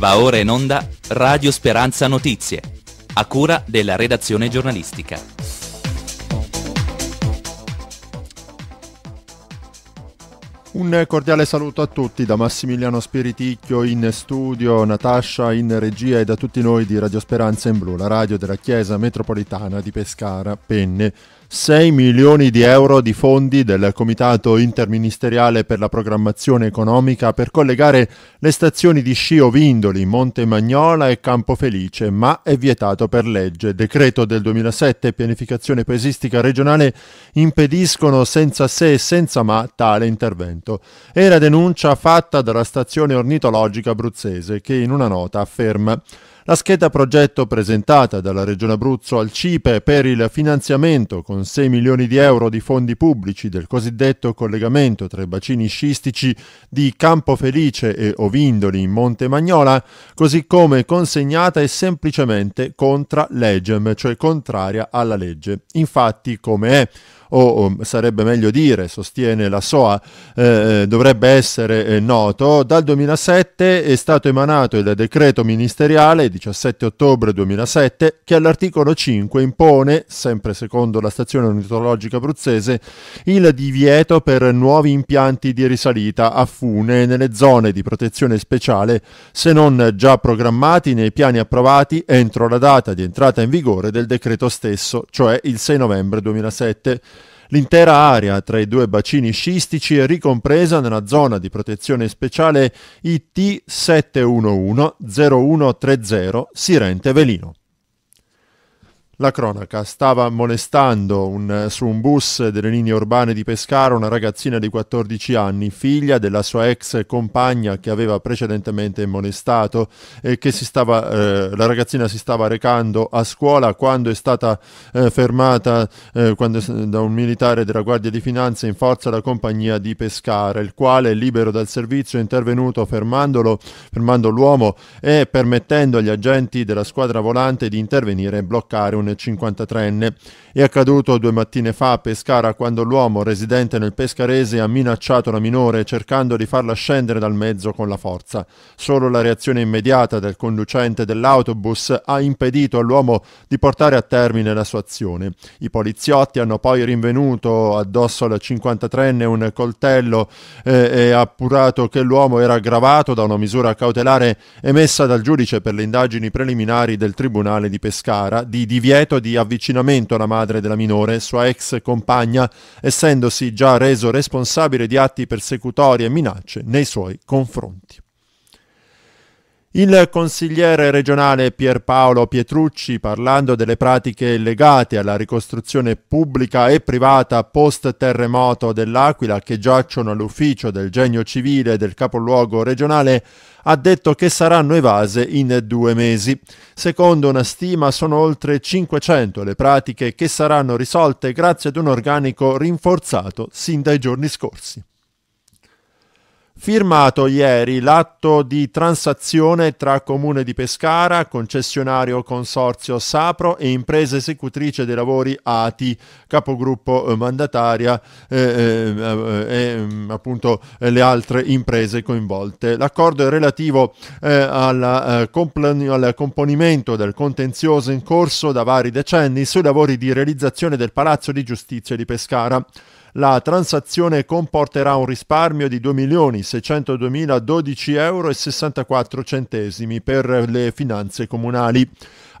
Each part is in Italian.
Va ora in onda Radio Speranza Notizie, a cura della redazione giornalistica. Un cordiale saluto a tutti da Massimiliano Spiriticchio in studio, Natascia in regia e da tutti noi di Radio Speranza in Blu, la radio della Chiesa Metropolitana di Pescara. Penne. 6 milioni di euro di fondi del Comitato Interministeriale per la Programmazione Economica per collegare le stazioni di sci Ovindoli, Monte Magnola e Campo Felice, ma è vietato per legge. Decreto del 2007 e pianificazione paesistica regionale impediscono senza se e senza ma tale intervento. È la denuncia fatta dalla stazione ornitologica abruzzese che in una nota afferma: la scheda progetto presentata dalla Regione Abruzzo al CIPE per il finanziamento con 6 milioni di euro di fondi pubblici del cosiddetto collegamento tra i bacini sciistici di Campo Felice e Ovindoli in Monte Magnola, così come consegnata, è semplicemente contra legem, cioè contraria alla legge. Infatti, come è, o sarebbe meglio dire, sostiene la SOA, dovrebbe essere noto, dal 2007 è stato emanato il decreto ministeriale 17 ottobre 2007 che all'articolo 5 impone, sempre secondo la stazione ornitologica abruzzese, il divieto per nuovi impianti di risalita a fune nelle zone di protezione speciale se non già programmati nei piani approvati entro la data di entrata in vigore del decreto stesso, cioè il 6 novembre 2007. L'intera area tra i due bacini sciistici è ricompresa nella zona di protezione speciale IT 711-0130 Sirente-Velino. La cronaca: stava molestando su un bus delle linee urbane di Pescara una ragazzina di 14 anni, figlia della sua ex compagna che aveva precedentemente molestato, e che la ragazzina si stava recando a scuola quando è stata fermata da un militare della Guardia di Finanza in forza alla compagnia di Pescara, il quale, libero dal servizio, è intervenuto fermando l'uomo e permettendo agli agenti della squadra volante di intervenire e bloccare un 53enne. È accaduto 2 mattine fa a Pescara, quando l'uomo residente nel pescarese ha minacciato la minore cercando di farla scendere dal mezzo con la forza. Solo la reazione immediata del conducente dell'autobus ha impedito all'uomo di portare a termine la sua azione. I poliziotti hanno poi rinvenuto addosso al 53enne un coltello e appurato che l'uomo era aggravato da una misura cautelare emessa dal giudice per le indagini preliminari del Tribunale di Pescara di divieto di avvicinamento alla madre della minore, sua ex compagna, essendosi già reso responsabile di atti persecutori e minacce nei suoi confronti. Il consigliere regionale Pierpaolo Pietrucci, parlando delle pratiche legate alla ricostruzione pubblica e privata post-terremoto dell'Aquila che giacciono all'ufficio del Genio Civile del capoluogo regionale, ha detto che saranno evase in 2 mesi. Secondo una stima sono oltre 500 le pratiche che saranno risolte grazie ad un organico rinforzato sin dai giorni scorsi. Firmato ieri l'atto di transazione tra Comune di Pescara, concessionario Consorzio Sapro e impresa esecutrice dei lavori ATI, capogruppo mandataria appunto le altre imprese coinvolte. L'accordo è relativo al componimento del contenzioso in corso da vari decenni sui lavori di realizzazione del Palazzo di Giustizia di Pescara. La transazione comporterà un risparmio di 2.602.012,64 euro per le finanze comunali.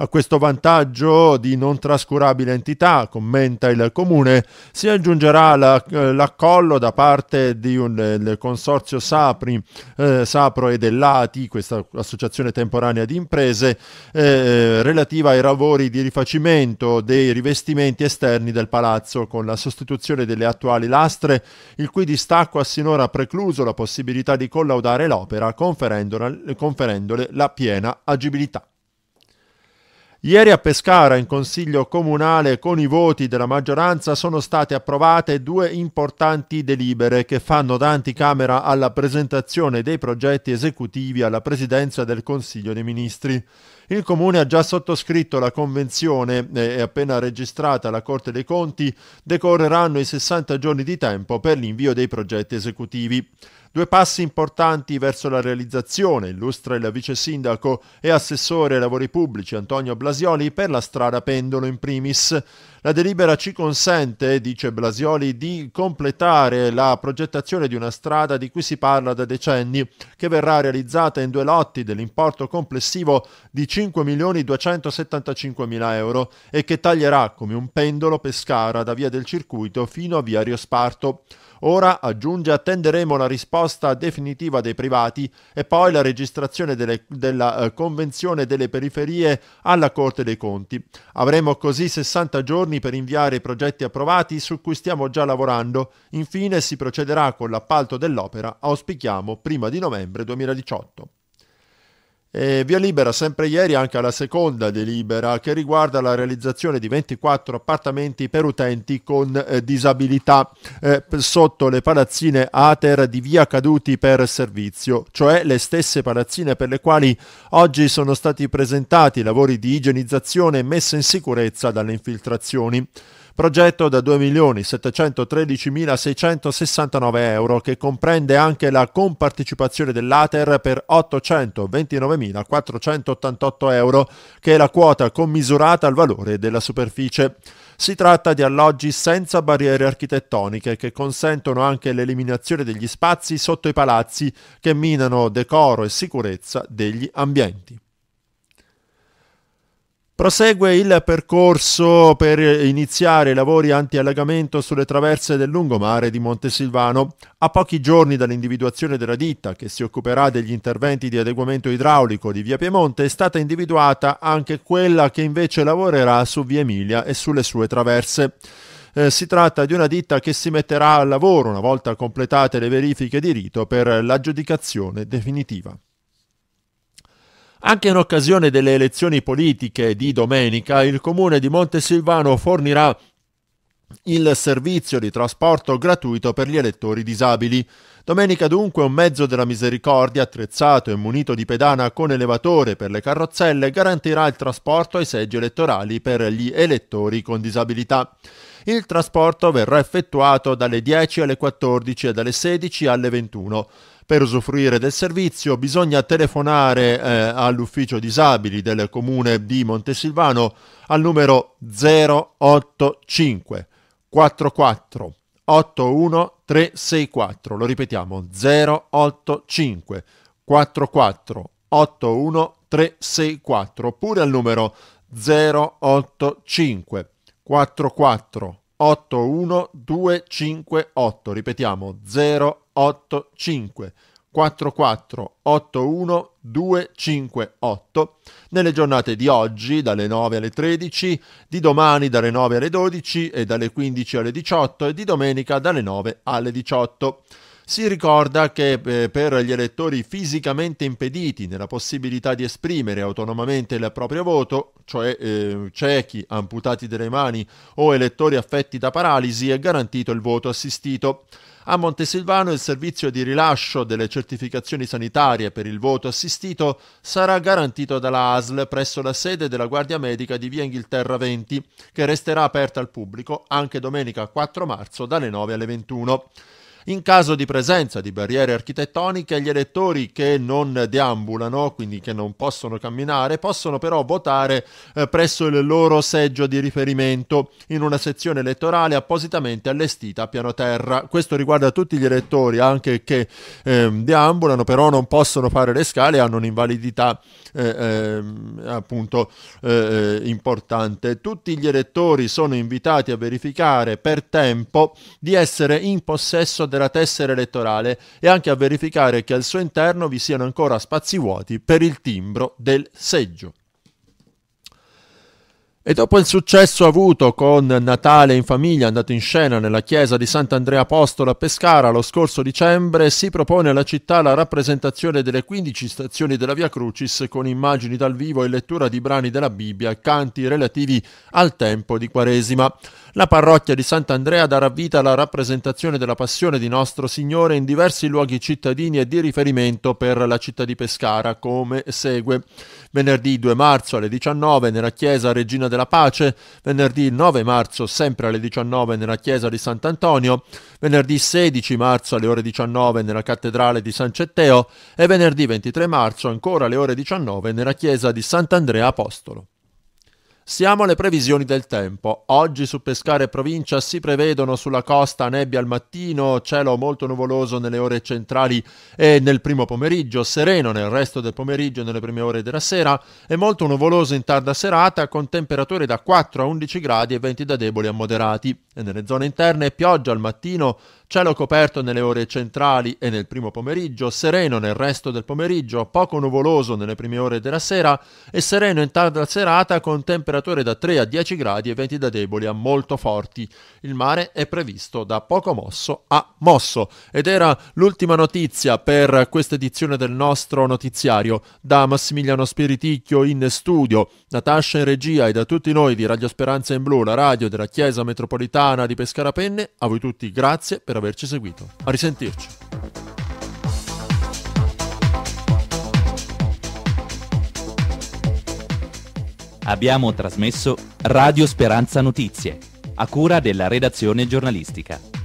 A questo vantaggio di non trascurabile entità, commenta il Comune, si aggiungerà l'accollo da parte del Consorzio Sapro e dell'ATI, questa associazione temporanea di imprese, relativa ai lavori di rifacimento dei rivestimenti esterni del palazzo con la sostituzione delle attuali lastre, il cui distacco ha sinora precluso la possibilità di collaudare l'opera conferendole la piena agibilità. Ieri a Pescara, in Consiglio Comunale, con i voti della maggioranza sono state approvate 2 importanti delibere che fanno da anticamera alla presentazione dei progetti esecutivi alla Presidenza del Consiglio dei Ministri. Il Comune ha già sottoscritto la convenzione e appena registrata alla Corte dei Conti decorreranno i 60 giorni di tempo per l'invio dei progetti esecutivi. Due passi importanti verso la realizzazione, illustra il vice sindaco e assessore ai lavori pubblici Antonio Blasioli per la strada Pendolo in primis. La delibera ci consente, dice Blasioli, di completare la progettazione di una strada di cui si parla da decenni, che verrà realizzata in due lotti dell'importo complessivo di 5.275.000 euro e che taglierà come un pendolo Pescara da via del circuito fino a via Riosparto. Ora, aggiunge, attenderemo la risposta definitiva dei privati e poi la registrazione della Convenzione delle Periferie alla Corte dei Conti. Avremo così 60 giorni per inviare i progetti approvati su cui stiamo già lavorando. Infine si procederà con l'appalto dell'opera, auspichiamo prima di novembre 2018. E via libera sempre ieri anche alla seconda delibera che riguarda la realizzazione di 24 appartamenti per utenti con disabilità sotto le palazzine ATER di via Caduti per Servizio, cioè le stesse palazzine per le quali oggi sono stati presentati lavori di igienizzazione e messa in sicurezza dalle infiltrazioni. Progetto da 2.713.669 euro che comprende anche la compartecipazione dell'ATER per 829.488 euro, che è la quota commisurata al valore della superficie. Si tratta di alloggi senza barriere architettoniche che consentono anche l'eliminazione degli spazi sotto i palazzi che minano decoro e sicurezza degli ambienti. Prosegue il percorso per iniziare i lavori anti-allagamento sulle traverse del lungomare di Montesilvano. A pochi giorni dall'individuazione della ditta che si occuperà degli interventi di adeguamento idraulico di via Piemonte è stata individuata anche quella che invece lavorerà su via Emilia e sulle sue traverse. Si tratta di una ditta che si metterà al lavoro una volta completate le verifiche di rito per l'aggiudicazione definitiva. Anche in occasione delle elezioni politiche di domenica, il comune di Montesilvano fornirà il servizio di trasporto gratuito per gli elettori disabili. Domenica dunque un mezzo della misericordia attrezzato e munito di pedana con elevatore per le carrozzelle garantirà il trasporto ai seggi elettorali per gli elettori con disabilità. Il trasporto verrà effettuato dalle 10 alle 14 e dalle 16 alle 21. Per usufruire del servizio bisogna telefonare all'ufficio disabili del comune di Montesilvano al numero 085 44 81 364. Lo ripetiamo, 085 44 81 364 oppure al numero 085 44 81 258. Ripetiamo, 085 44 81 258 nelle giornate di oggi dalle 9 alle 13, di domani dalle 9 alle 12 e dalle 15 alle 18 e di domenica dalle 9 alle 18. Si ricorda che per gli elettori fisicamente impediti nella possibilità di esprimere autonomamente il proprio voto, cioè ciechi, amputati delle mani o elettori affetti da paralisi, è garantito il voto assistito. A Montesilvano il servizio di rilascio delle certificazioni sanitarie per il voto assistito sarà garantito dalla ASL presso la sede della Guardia Medica di via Inghilterra 20, che resterà aperta al pubblico anche domenica 4 marzo dalle 9 alle 21. In caso di presenza di barriere architettoniche, gli elettori che non deambulano, quindi che non possono camminare, possono però votare presso il loro seggio di riferimento in una sezione elettorale appositamente allestita a piano terra. Questo riguarda tutti gli elettori, anche che deambulano, però non possono fare le scale e hanno un'invalidità importante. Tutti gli elettori sono invitati a verificare per tempo di essere in possesso della tessera elettorale e anche a verificare che al suo interno vi siano ancora spazi vuoti per il timbro del seggio. E dopo il successo avuto con Natale in famiglia, andato in scena nella chiesa di Sant'Andrea Apostolo a Pescara lo scorso dicembre, si propone alla città la rappresentazione delle 15 stazioni della Via Crucis con immagini dal vivo e lettura di brani della Bibbia e canti relativi al tempo di Quaresima. La parrocchia di Sant'Andrea darà vita alla rappresentazione della Passione di Nostro Signore in diversi luoghi cittadini e di riferimento per la città di Pescara, come segue. Venerdì 2 marzo alle 19 nella Chiesa Regina della Pace, venerdì 9 marzo sempre alle 19 nella Chiesa di Sant'Antonio, venerdì 16 marzo alle ore 19 nella Cattedrale di San Cetteo e venerdì 23 marzo ancora alle ore 19 nella Chiesa di Sant'Andrea Apostolo. Siamo alle previsioni del tempo. Oggi su Pescara e provincia si prevedono sulla costa nebbia al mattino, cielo molto nuvoloso nelle ore centrali e nel primo pomeriggio, sereno nel resto del pomeriggio e nelle prime ore della sera e molto nuvoloso in tarda serata con temperature da 4 a 11 gradi e venti da deboli a moderati. E nelle zone interne pioggia al mattino, cielo coperto nelle ore centrali e nel primo pomeriggio, sereno nel resto del pomeriggio, poco nuvoloso nelle prime ore della sera e sereno in tarda serata con temperature da 3 a 10 gradi e venti da deboli a molto forti. Il mare è previsto da poco mosso a mosso. Ed era l'ultima notizia per questa edizione del nostro notiziario. Da Massimiliano Spiriticchio in studio, Natascia in regia e da tutti noi di Radio Speranza in Blu, la radio della Chiesa Metropolitana di Pescara Penne, a voi tutti grazie per averci seguito. A risentirci. Abbiamo trasmesso Radio Speranza Notizie, a cura della redazione giornalistica.